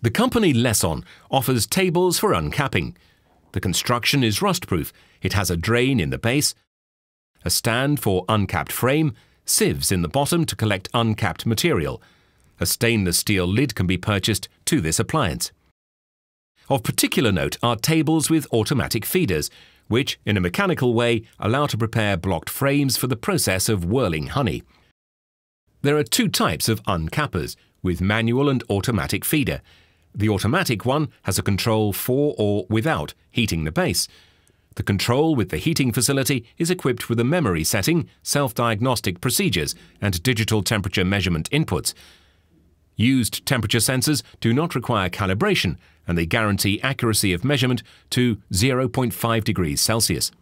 The company Lesson offers tables for uncapping. The construction is rust-proof. It has a drain in the base, a stand for uncapped frame, sieves in the bottom to collect uncapped material. A stainless steel lid can be purchased to this appliance. Of particular note are tables with automatic feeders, which, in a mechanical way, allow to prepare blocked frames for the process of whirling honey. There are two types of uncappers, with manual and automatic feeder. The automatic one has a control for or without heating the base. The control with the heating facility is equipped with a memory setting, self-diagnostic procedures, and digital temperature measurement inputs. Used temperature sensors do not require calibration, and they guarantee accuracy of measurement to 0.5 degrees Celsius.